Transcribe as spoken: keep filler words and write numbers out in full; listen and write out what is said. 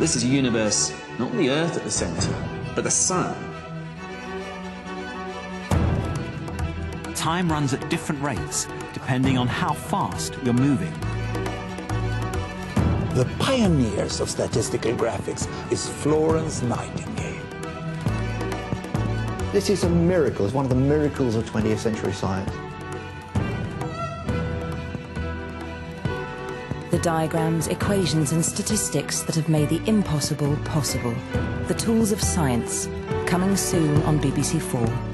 This is a universe, not the Earth at the centre, but the sun. Time runs at different rates, depending on how fast you're moving. The pioneers of statistical graphics is Florence Nightingale. This is a miracle. It's one of the miracles of twentieth century science. The diagrams, equations and statistics that have made the impossible possible. The tools of science, coming soon on B B C four.